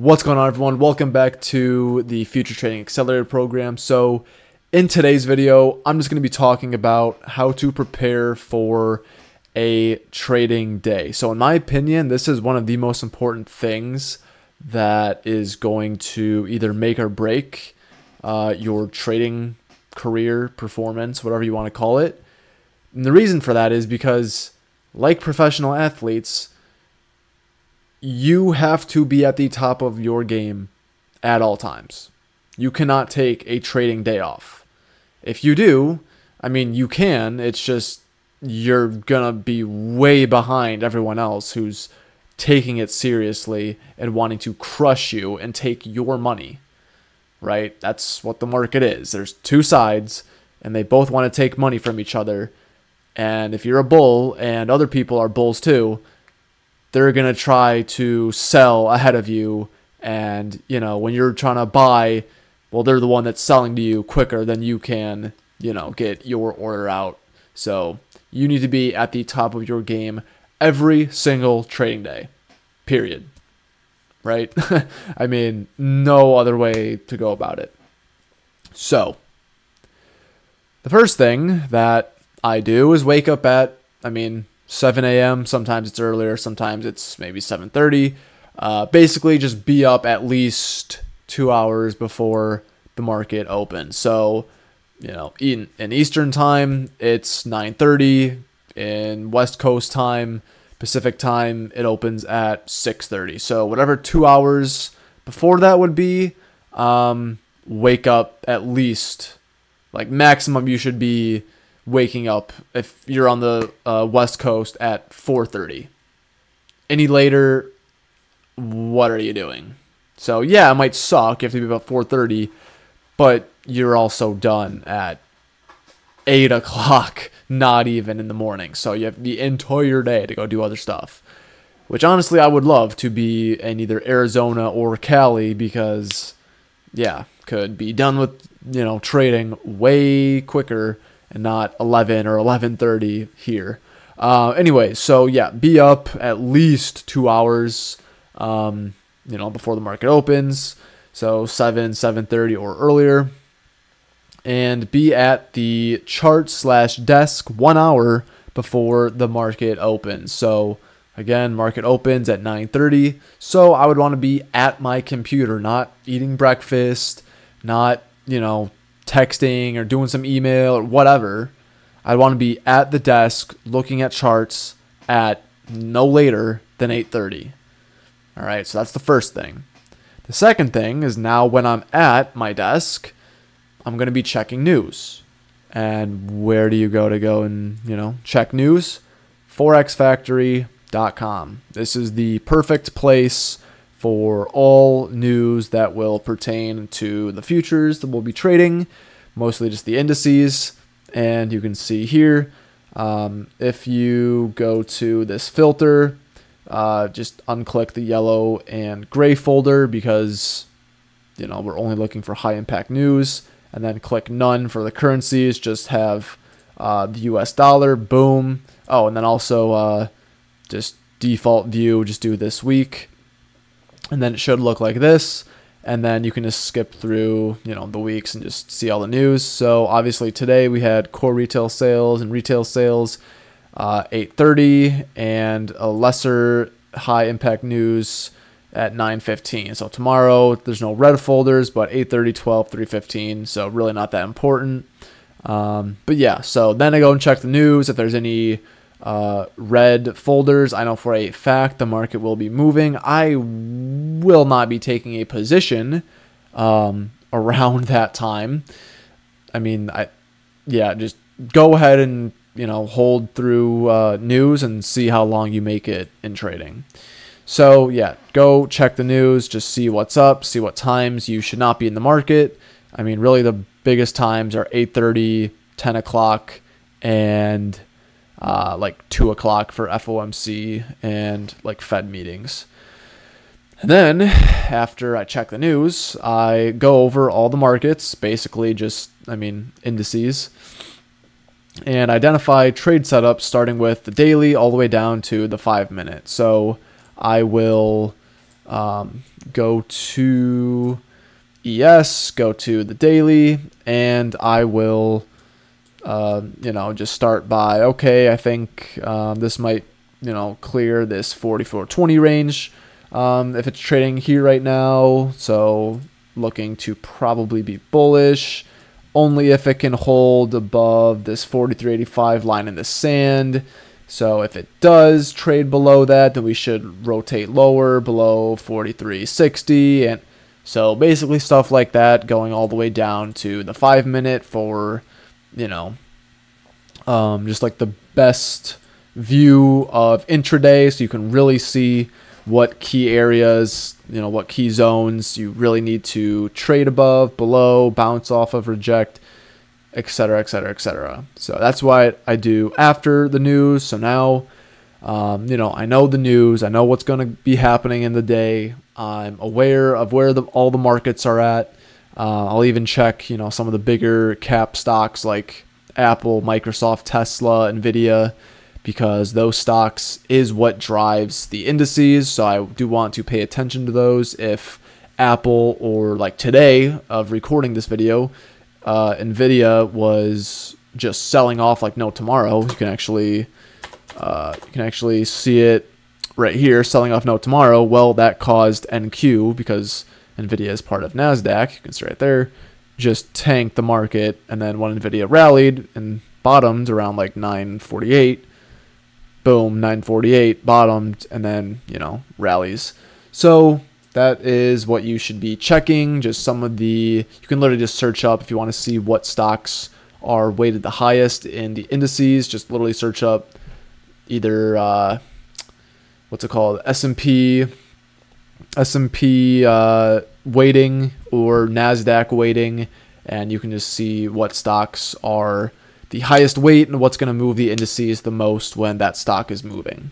What's going on, everyone? Welcome back to the Future Trading Accelerator program. So in today's video, I'm just going to be talking about how to prepare for a trading day. So in my opinion, this is one of the most important things that is going to either make or break your trading career, performance, whatever you want to call it. And the reason for that is because, like professional athletes, you have to be at the top of your game at all times. You cannot take a trading day off. If you do, I mean, you can. It's just you're going to be way behind everyone else who's taking it seriously and wanting to crush you and take your money, right? That's what the market is. There's two sides, and they both want to take money from each other. And if you're a bull and other people are bulls too, they're going to try to sell ahead of you. And, you know, when you're trying to buy, well, they're the one that's selling to you quicker than you can, you know, get your order out. So you need to be at the top of your game every single trading day, period. Right? I mean, no other way to go about it. So the first thing that I do is wake up at, I mean, 7 a.m. Sometimes it's earlier. Sometimes it's maybe 7:30. Basically, just be up at least 2 hours before the market opens. So, you know, in Eastern time, it's 9:30. In West Coast time, Pacific time, it opens at 6:30. So whatever 2 hours before that would be, wake up at least, like maximum you should be waking up if you're on the West Coast at 4:30. Any later, what are you doing? So yeah, it might suck if you have to be about 4:30, but you're also done at 8 o'clock, not even in the morning. So you have the entire day to go do other stuff, which honestly I would love to be in either Arizona or Cali because, yeah, could be done with, you know, trading way quicker and not 11 or 11:30 here. Anyway, so yeah, be up at least 2 hours, you know, before the market opens. So 7, 7:30 or earlier. And be at the chart/desk 1 hour before the market opens. So again, market opens at 9:30. So I would want to be at my computer, not eating breakfast, not, you know, texting or doing some email or whatever. I want to be at the desk looking at charts at no later than 8:30. All right, so that's the first thing. The second thing is, now when I'm at my desk, I'm going to be checking news. And where do you go to go and, you know, check news? ForexFactory.com. This is the perfect place for all news that will pertain to the futures that we'll be trading, mostly just the indices. And you can see here, if you go to this filter, just unclick the yellow and gray folder because, you know, we're only looking for high impact news, and then click none for the currencies. Just have the US dollar, boom. Oh, and then also just default view, just do this week. And then it should look like this. And then you can just skip through, you know, the weeks and just see all the news. So obviously today we had core retail sales and retail sales, 8:30, and a lesser high impact news at 9:15. So tomorrow there's no red folders, but 8:30, 12, 3:15. So really not that important. But yeah, so then I go and check the news if there's any red folders. I know for a fact the market will be moving. I will not be taking a position around that time. I mean, yeah, just go ahead and, you know, hold through news and see how long you make it in trading. So yeah, go check the news, just see what's up, see what times you should not be in the market. I mean, really the biggest times are 8:30, 10 o'clock, and like 2 o'clock for FOMC and like Fed meetings. And then after I check the news, I go over all the markets, basically just, I mean, indices, and identify trade setups starting with the daily all the way down to the 5 minute. So I will Go to ES, go to the daily, and I will, you know, just start by, okay, I think this might, you know, clear this 4420 range if it's trading here right now. So looking to probably be bullish only if it can hold above this 4385 line in the sand. So if it does trade below that, then we should rotate lower below 4360, and so basically stuff like that, going all the way down to the 5 minute for, you know, just like the best view of intraday, so you can really see what key areas, you know, what key zones you really need to trade above, below, bounce off of, reject, etc., etc., etc. So that's why I do after the news. So now, you know, I know the news, I know what's going to be happening in the day, I'm aware of where all the markets are at. I'll even check, you know, some of the bigger cap stocks like Apple, Microsoft, Tesla, Nvidia, because those stocks is what drives the indices. So I do want to pay attention to those. If Apple, or like today of recording this video, Nvidia was just selling off like no tomorrow. You can actually see it right here, selling off no tomorrow. Well, that caused NQ, because Nvidia is part of NASDAQ, you can see right there, just tanked the market. And then when Nvidia rallied and bottomed around like 948, boom, 948 bottomed, and then, you know, rallies. So that is what you should be checking. Just some of the, you can literally just search up if you want to see what stocks are weighted the highest in the indices. Just literally search up either what's it called, S&P weighting or NASDAQ weighting, and you can just see what stocks are the highest weight and what's going to move the indices the most when that stock is moving.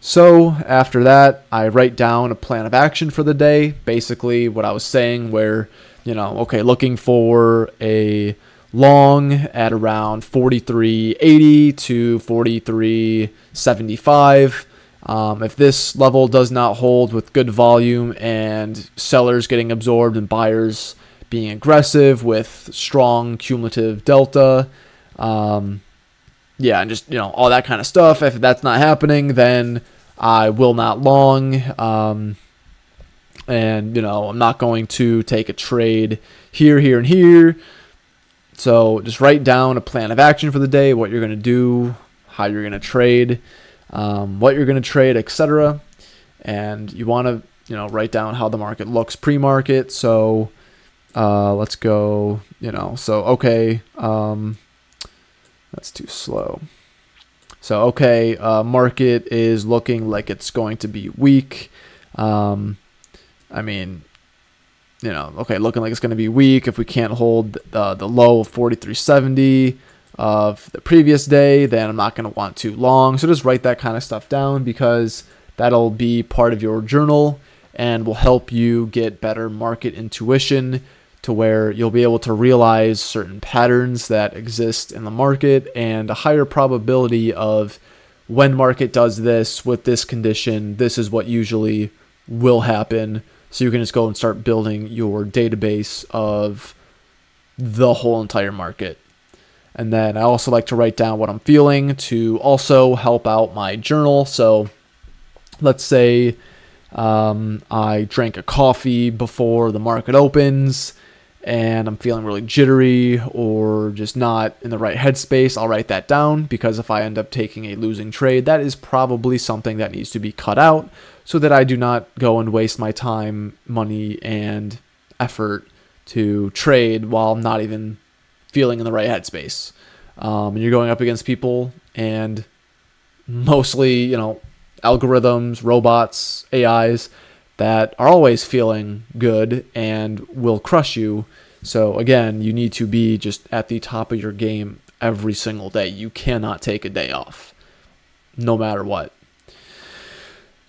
So after that, I write down a plan of action for the day, basically what I was saying, where, you know, okay, looking for a long at around 43.80 to 43.75. If this level does not hold with good volume and sellers getting absorbed and buyers being aggressive with strong cumulative delta, yeah, and just, you know, all that kind of stuff. If that's not happening, then I will not long. And, you know, I'm not going to take a trade here, here, and here. So just write down a plan of action for the day, what you're going to do, how you're going to trade, what you're going to trade, etc. And you want to, you know, write down how the market looks pre-market. So let's go, you know, so, okay, that's too slow. So, okay, market is looking like it's going to be weak. I mean, you know, okay, looking like it's going to be weak. If we can't hold the low of 43.70 of the previous day, then I'm not going to want too long. So just write that kind of stuff down, because that'll be part of your journal and will help you get better market intuition, to where you'll be able to realize certain patterns that exist in the market and a higher probability of when market does this with this condition, this is what usually will happen. So you can just go and start building your database of the whole entire market. And then I also like to write down what I'm feeling to also help out my journal. So let's say I drank a coffee before the market opens, and I'm feeling really jittery or just not in the right headspace, I'll write that down, because if I end up taking a losing trade, that is probably something that needs to be cut out, so that I do not go and waste my time, money, and effort to trade while I'm not even feeling in the right headspace. And you're going up against people and mostly, you know, algorithms, robots, AIs, that are always feeling good and will crush you. So again, you need to be just at the top of your game every single day. You cannot take a day off, no matter what.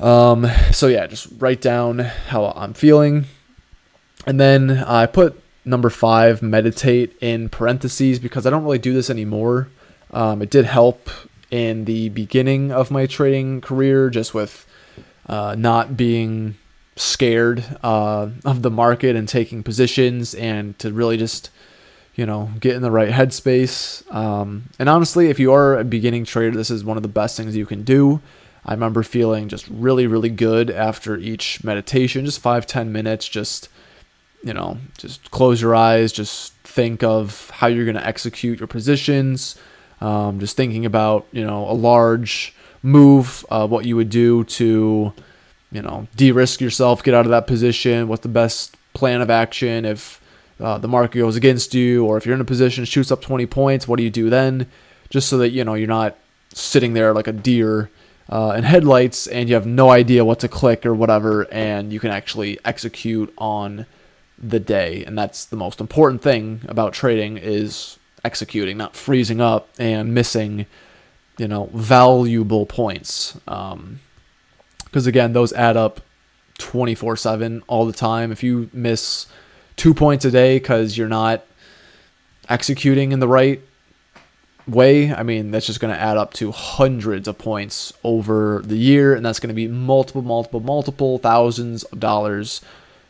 So yeah, just write down how I'm feeling. And then I put number 5, meditate, in parentheses, because I don't really do this anymore. It did help in the beginning of my trading career, just with not being scared of the market and taking positions, and to really just, you know, get in the right headspace. And honestly, if you are a beginning trader, this is one of the best things you can do. I remember feeling just really, really good after each meditation, just 5-10 minutes, just, you know, just close your eyes, just think of how you're going to execute your positions, just thinking about, you know, a large move, what you would do to, you know, de-risk yourself, get out of that position, what's the best plan of action if the market goes against you, or if you're in a position shoots up 20 points, what do you do then? Just so that, you know, you're not sitting there like a deer in headlights and you have no idea what to click or whatever, and you can actually execute on the day. And that's the most important thing about trading, is executing, not freezing up and missing, you know, valuable points. Because again, those add up 24/7 all the time. If you miss 2 points a day because you're not executing in the right way, I mean, that's just going to add up to hundreds of points over the year, and that's going to be multiple thousands of dollars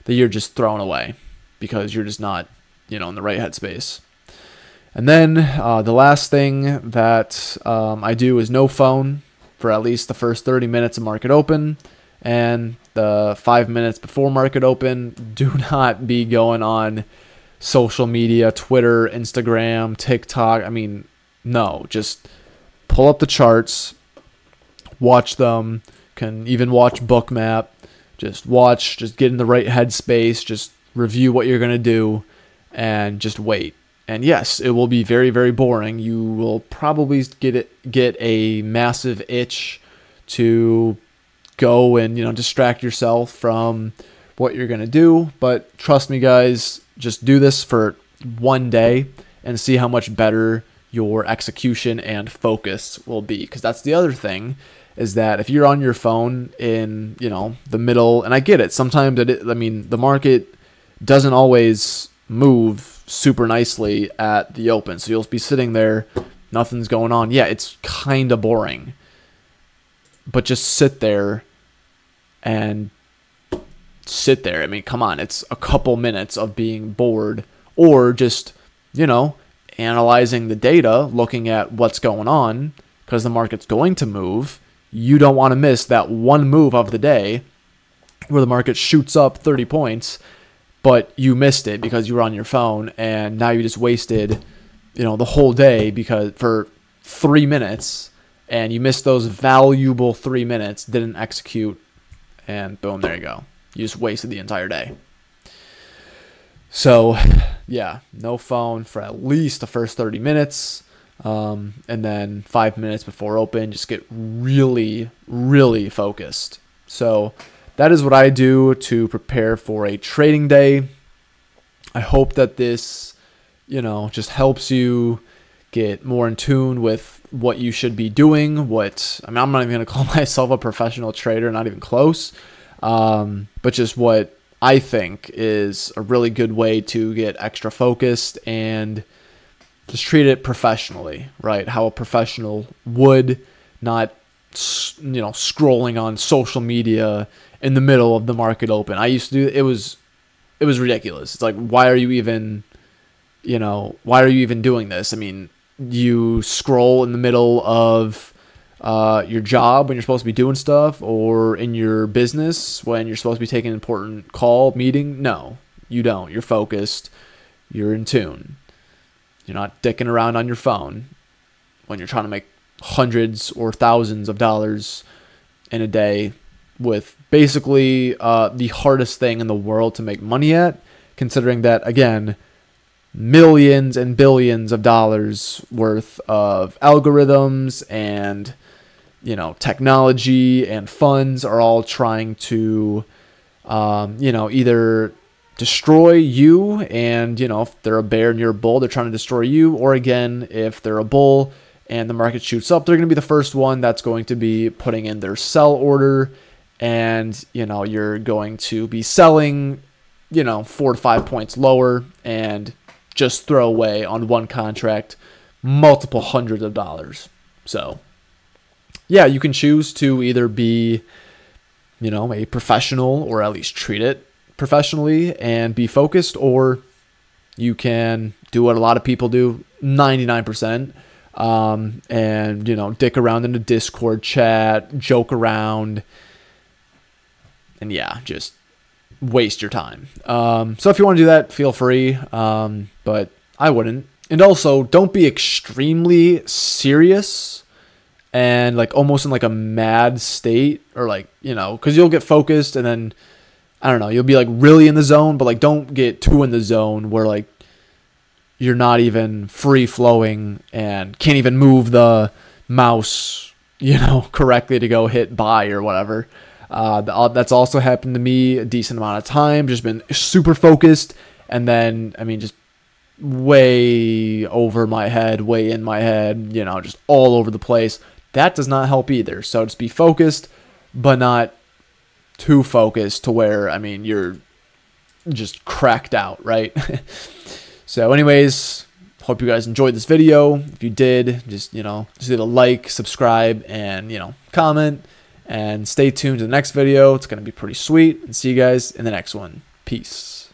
that you're just throwing away because you're just not, you know, in the right headspace. And then the last thing that I do is no phone for at least the first 30 minutes of market open, and the 5 minutes before market open, do not be going on social media, Twitter, Instagram, TikTok. I mean, no, just pull up the charts, watch them, can even watch Bookmap, just watch, just get in the right headspace, just review what you're going to do, and just wait. And yes, it will be very, very boring. You will probably get a massive itch to go and, you know, distract yourself from what you're going to do. But trust me, guys, just do this for one day and see how much better your execution and focus will be. Because that's the other thing, is that if you're on your phone in, you know, the middle, and I get it, sometimes, I mean, the market doesn't always move super nicely at the open, so you'll be sitting there, nothing's going on, yeah, it's kind of boring, but just sit there and sit there. I mean, come on, it's a couple minutes of being bored, or just, you know, analyzing the data, looking at what's going on, because the market's going to move. You don't want to miss that one move of the day where the market shoots up 30 points but you missed it because you were on your phone, and now you just wasted, you know, the whole day because for 3 minutes, and you missed those valuable 3 minutes, didn't execute, and boom, there you go. You just wasted the entire day. So yeah, no phone for at least the first 30 minutes. And then 5 minutes before open, just get really, really focused. So that is what I do to prepare for a trading day. I hope that this, you know, just helps you get more in tune with what you should be doing. What, I mean, I'm not even going to call myself a professional trader, not even close. But just what I think is a really good way to get extra focused and just treat it professionally, right? How a professional would, not, you know, scrolling on social media in the middle of the market open. I used to do, it was ridiculous. It's like, why are you even, you know, why are you even doing this? I mean, you scroll in the middle of your job when you're supposed to be doing stuff, or in your business when you're supposed to be taking an important call, meeting. No, you don't. You're focused. You're in tune. You're not dicking around on your phone when you're trying to make hundreds or thousands of dollars in a day with basically the hardest thing in the world to make money at, considering that, again, millions and billions of dollars worth of algorithms and, you know, technology and funds are all trying to, you know, either destroy you, and, you know, if they're a bear and you're a bull, they're trying to destroy you, or again, if they're a bull and the market shoots up, they're going to be the first one that's going to be putting in their sell order. And, you know, you're going to be selling, you know, 4 to 5 points lower, and just throw away on one contract multiple hundreds of dollars. So yeah, you can choose to either be, you know, a professional, or at least treat it professionally and be focused, or you can do what a lot of people do, 99%, and, you know, dick around in the Discord chat, joke around, and yeah, just waste your time. So if you want to do that, feel free, but I wouldn't. And also, don't be extremely serious and like almost in like a mad state, or like, you know, because you'll get focused and then, I don't know, you'll be like really in the zone, but like don't get too in the zone where like you're not even free flowing and can't even move the mouse, you know, correctly to go hit buy or whatever. That's also happened to me a decent amount of time, just been super focused. And then, I mean, just way over my head, way in my head, you know, just all over the place. That does not help either. So just be focused, but not too focused to where, I mean, you're just cracked out, right? So anyways, hope you guys enjoyed this video. If you did, just, you know, just leave a like, subscribe, and, you know, comment, and stay tuned to the next video. It's going to be pretty sweet, and see you guys in the next one. Peace.